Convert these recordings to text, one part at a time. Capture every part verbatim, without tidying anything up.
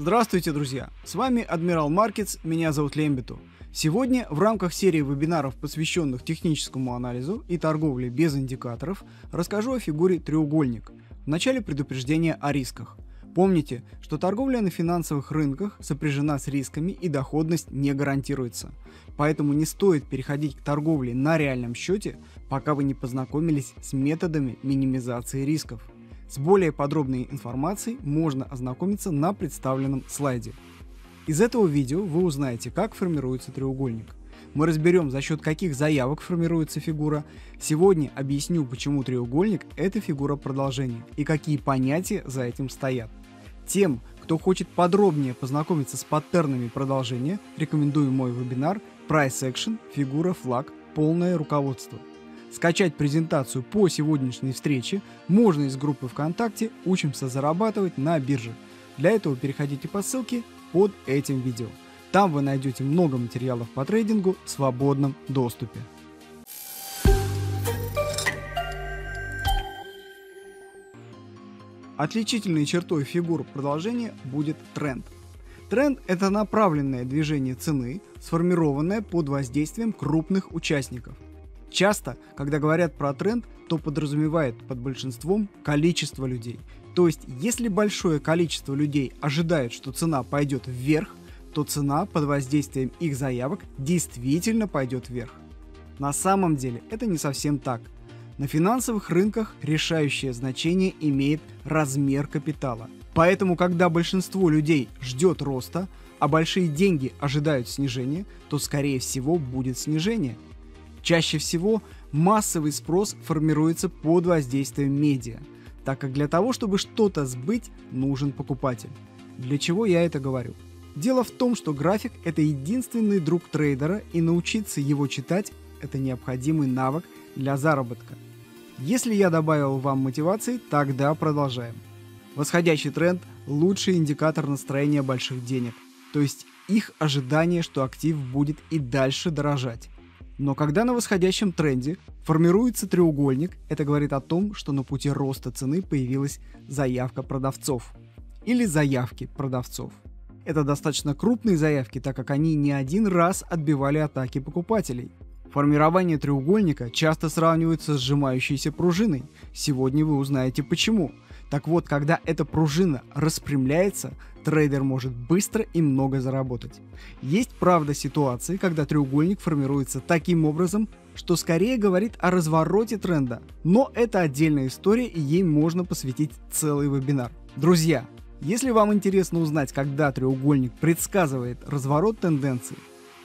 Здравствуйте, друзья! С вами Admiral Markets, меня зовут Лембиту. Сегодня в рамках серии вебинаров, посвященных техническому анализу и торговле без индикаторов, расскажу о фигуре треугольник. В начале предупреждение о рисках. Помните, что торговля на финансовых рынках сопряжена с рисками и доходность не гарантируется. Поэтому не стоит переходить к торговле на реальном счете, пока вы не познакомились с методами минимизации рисков. С более подробной информацией можно ознакомиться на представленном слайде. Из этого видео вы узнаете, как формируется треугольник. Мы разберем, за счет каких заявок формируется фигура. Сегодня объясню, почему треугольник – это фигура продолжения и какие понятия за этим стоят. Тем, кто хочет подробнее познакомиться с паттернами продолжения, рекомендую мой вебинар Price Action, фигура, флаг, полное руководство. Скачать презентацию по сегодняшней встрече можно из группы ВКонтакте «Учимся зарабатывать на бирже». Для этого переходите по ссылке под этим видео. Там вы найдете много материалов по трейдингу в свободном доступе. Отличительной чертой фигур продолжения будет тренд. Тренд – это направленное движение цены, сформированное под воздействием крупных участников. Часто, когда говорят про тренд, то подразумевает под большинством количество людей. То есть, если большое количество людей ожидает, что цена пойдет вверх, то цена под воздействием их заявок действительно пойдет вверх. На самом деле это не совсем так. На финансовых рынках решающее значение имеет размер капитала. Поэтому, когда большинство людей ждет роста, а большие деньги ожидают снижения, то, скорее всего, будет снижение. Чаще всего массовый спрос формируется под воздействием медиа, так как для того, чтобы что-то сбыть, нужен покупатель. Для чего я это говорю? Дело в том, что график – это единственный друг трейдера, и научиться его читать – это необходимый навык для заработка. Если я добавил вам мотивации, тогда продолжаем. Восходящий тренд – лучший индикатор настроения больших денег, то есть их ожидание, что актив будет и дальше дорожать. Но когда на восходящем тренде формируется треугольник, это говорит о том, что на пути роста цены появилась заявка продавцов или заявки продавцов. Это достаточно крупные заявки, так как они не один раз отбивали атаки покупателей. Формирование треугольника часто сравнивается с сжимающейся пружиной. Сегодня вы узнаете почему. Так вот, когда эта пружина распрямляется, трейдер может быстро и много заработать. Есть, правда, ситуации, когда треугольник формируется таким образом, что скорее говорит о развороте тренда. Но это отдельная история, и ей можно посвятить целый вебинар. Друзья! Если вам интересно узнать, когда треугольник предсказывает разворот тенденции,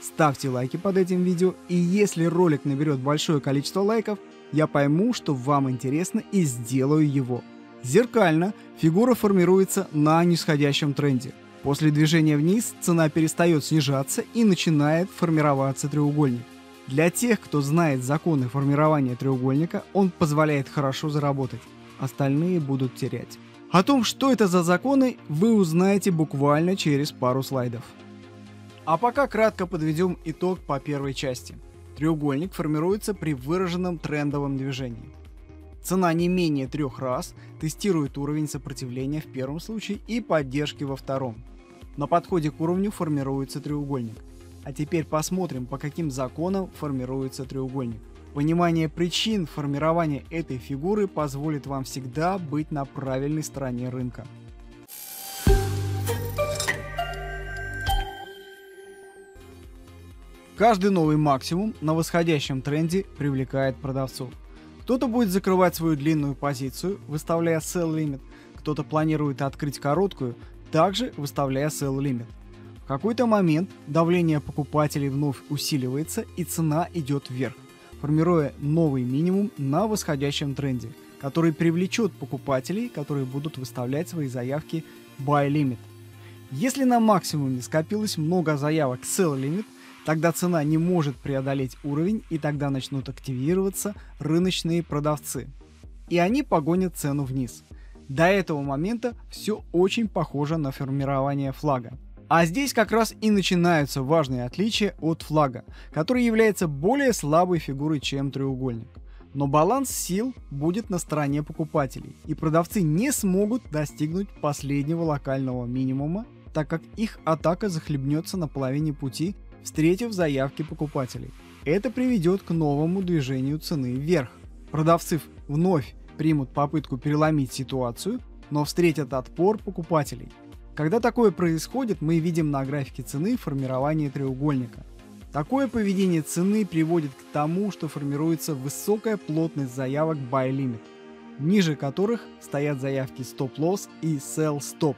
ставьте лайки под этим видео, и если ролик наберет большое количество лайков, я пойму, что вам интересно, и сделаю его. Зеркально фигура формируется на нисходящем тренде. После движения вниз цена перестает снижаться и начинает формироваться треугольник. Для тех, кто знает законы формирования треугольника, он позволяет хорошо заработать, остальные будут терять. О том, что это за законы, вы узнаете буквально через пару слайдов. А пока кратко подведем итог по первой части. Треугольник формируется при выраженном трендовом движении. Цена не менее трех раз тестирует уровень сопротивления в первом случае и поддержки во втором. На подходе к уровню формируется треугольник. А теперь посмотрим, по каким законам формируется треугольник. Понимание причин формирования этой фигуры позволит вам всегда быть на правильной стороне рынка. Каждый новый максимум на восходящем тренде привлекает продавцов. Кто-то будет закрывать свою длинную позицию, выставляя sell limit, кто-то планирует открыть короткую, также выставляя sell limit. В какой-то момент давление покупателей вновь усиливается, и цена идет вверх, формируя новый минимум на восходящем тренде, который привлечет покупателей, которые будут выставлять свои заявки buy limit. Если на максимуме скопилось много заявок sell limit, тогда цена не может преодолеть уровень, и тогда начнут активироваться рыночные продавцы, и они погонят цену вниз. До этого момента все очень похоже на формирование флага. А здесь как раз и начинаются важные отличия от флага, который является более слабой фигурой, чем треугольник. Но баланс сил будет на стороне покупателей, и продавцы не смогут достигнуть последнего локального минимума так как их атака захлебнется на половине пути, встретив заявки покупателей. Это приведет к новому движению цены вверх. Продавцы вновь примут попытку переломить ситуацию, но встретят отпор покупателей. Когда такое происходит, мы видим на графике цены формирование треугольника. Такое поведение цены приводит к тому, что формируется высокая плотность заявок Buy Limit, ниже которых стоят заявки Stop Loss и Sell Stop.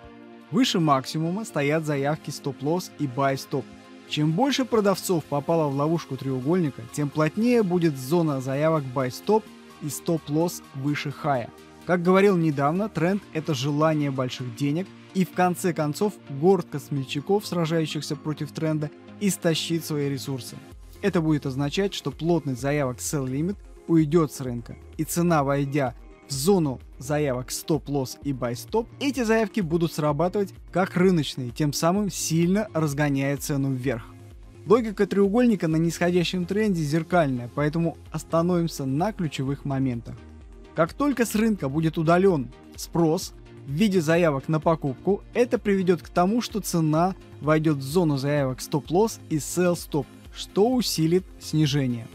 Выше максимума стоят заявки Stop Loss и Buy Stop. Чем больше продавцов попало в ловушку треугольника, тем плотнее будет зона заявок Buy Stop и Stop Loss выше хая. Как говорил недавно, тренд – это желание больших денег, и в конце концов горстка смельчаков, сражающихся против тренда, истощит свои ресурсы. Это будет означать, что плотность заявок Sell Limit уйдет с рынка, и цена, войдя в зону заявок Stop Loss и Buy Stop, эти заявки будут срабатывать как рыночные, тем самым сильно разгоняя цену вверх. Логика треугольника на нисходящем тренде зеркальная, поэтому остановимся на ключевых моментах. Как только с рынка будет удален спрос в виде заявок на покупку, это приведет к тому, что цена войдет в зону заявок Stop Loss и Sell Stop, что усилит снижение.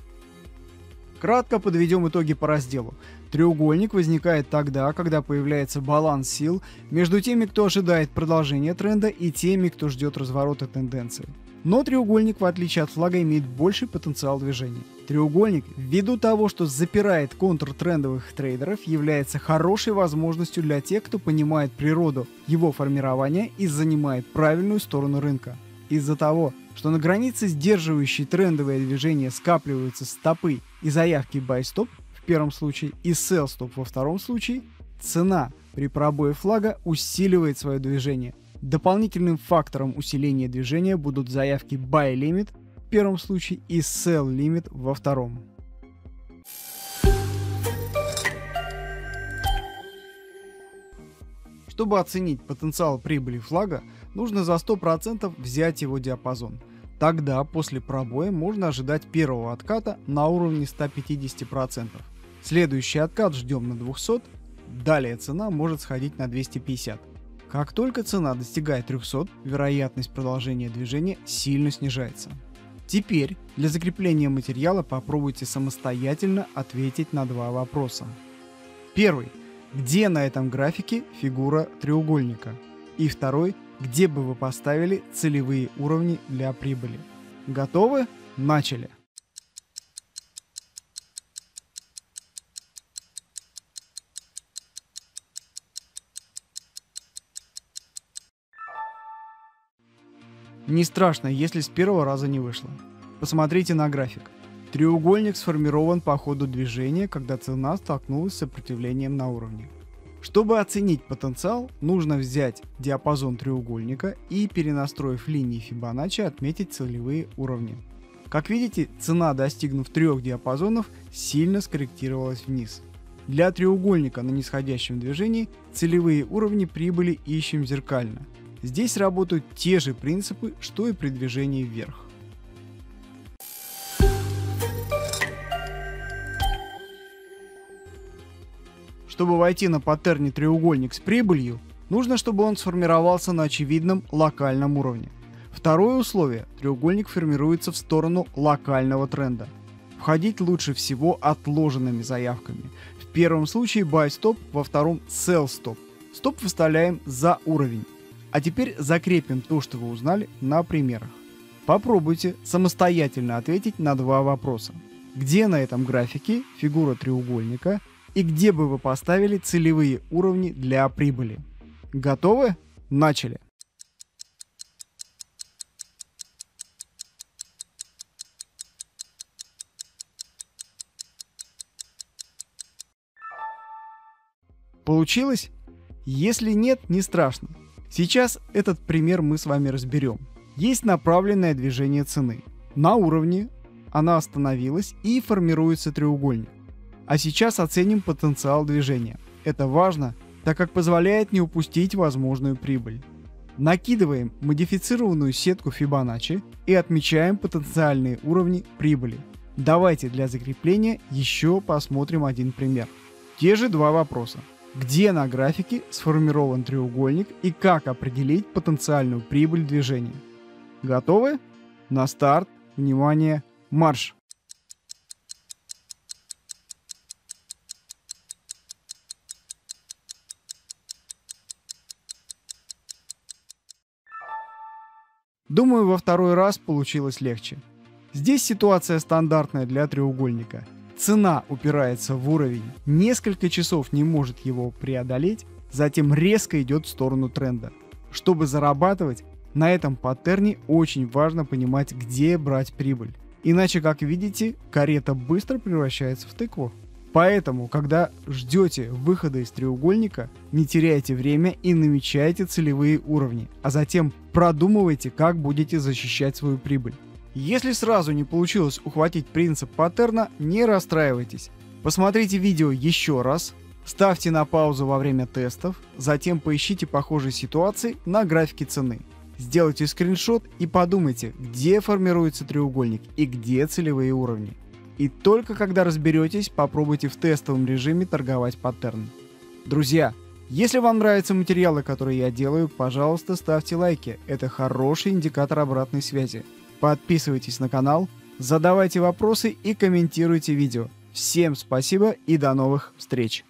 Кратко подведем итоги по разделу. Треугольник возникает тогда, когда появляется баланс сил между теми, кто ожидает продолжения тренда, и теми, кто ждет разворота тенденции. Но треугольник, в отличие от флага, имеет больший потенциал движения. Треугольник, ввиду того, что запирает контртрендовых трейдеров, является хорошей возможностью для тех, кто понимает природу его формирования и занимает правильную сторону рынка. Из-за того, что на границе, сдерживающей трендовое движение, скапливаются стопы и заявки Buy Stop в первом случае и Sell Stop во втором случае, цена при пробое флага усиливает свое движение. Дополнительным фактором усиления движения будут заявки Buy Limit в первом случае и Sell Limit во втором. Чтобы оценить потенциал прибыли флага, нужно за сто процентов взять его диапазон. Тогда после пробоя можно ожидать первого отката на уровне ста пятидесяти процентов. Следующий откат ждем на двухсот, далее цена может сходить на двести пятьдесят процентов. Как только цена достигает трехсот, вероятность продолжения движения сильно снижается. Теперь для закрепления материала попробуйте самостоятельно ответить на два вопроса. Первый. Где на этом графике фигура треугольника? И второй. Где бы вы поставили целевые уровни для прибыли? Готовы? Начали! Не страшно, если с первого раза не вышло. Посмотрите на график. Треугольник сформирован по ходу движения, когда цена столкнулась с сопротивлением на уровне. Чтобы оценить потенциал, нужно взять диапазон треугольника и, перенастроив линии Фибоначчи, отметить целевые уровни. Как видите, цена, достигнув трех диапазонов, сильно скорректировалась вниз. Для треугольника на нисходящем движении целевые уровни прибыли ищем зеркально. Здесь работают те же принципы, что и при движении вверх. Чтобы войти на паттерне треугольник с прибылью, нужно, чтобы он сформировался на очевидном локальном уровне. Второе условие – треугольник формируется в сторону локального тренда. Входить лучше всего отложенными заявками. В первом случае Buy Stop, во втором Sell Stop. Стоп выставляем за уровень. А теперь закрепим то, что вы узнали, на примерах. Попробуйте самостоятельно ответить на два вопроса. Где на этом графике фигура треугольника и где бы вы поставили целевые уровни для прибыли? Готовы? Начали! Получилось? Если нет, не страшно. Сейчас этот пример мы с вами разберем. Есть направленное движение цены. На уровне она остановилась и формируется треугольник. А сейчас оценим потенциал движения. Это важно, так как позволяет не упустить возможную прибыль. Накидываем модифицированную сетку Фибоначчи и отмечаем потенциальные уровни прибыли. Давайте для закрепления еще посмотрим один пример. Те же два вопроса. где на графике сформирован треугольник и как определить потенциальную прибыль движения. Готовы? На старт, внимание, марш! Думаю, во второй раз получилось легче. Здесь ситуация стандартная для треугольника. Цена упирается в уровень, несколько часов не может его преодолеть, затем резко идет в сторону тренда. Чтобы зарабатывать, на этом паттерне очень важно понимать, где брать прибыль. Иначе, как видите, карета быстро превращается в тыкву. Поэтому, когда ждете выхода из треугольника, не теряйте время и намечайте целевые уровни, а затем продумывайте, как будете защищать свою прибыль. Если сразу не получилось ухватить принцип паттерна, не расстраивайтесь. Посмотрите видео еще раз, ставьте на паузу во время тестов, затем поищите похожие ситуации на графике цены. Сделайте скриншот и подумайте, где формируется треугольник и где целевые уровни. И только когда разберетесь, попробуйте в тестовом режиме торговать паттерн. Друзья, если вам нравятся материалы, которые я делаю, пожалуйста, ставьте лайки. Это хороший индикатор обратной связи. Подписывайтесь на канал, задавайте вопросы и комментируйте видео. Всем спасибо и до новых встреч!